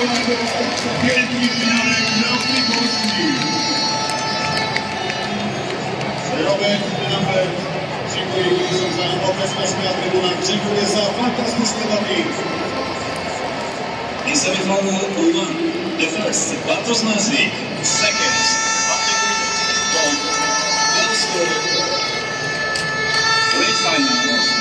Dziękuję za obecność na trybunach, dziękuję za fantastyczny dobieg. In semifinal 1, the first, Bartosz Nazik, second, Bartosz Nazik, third, great final.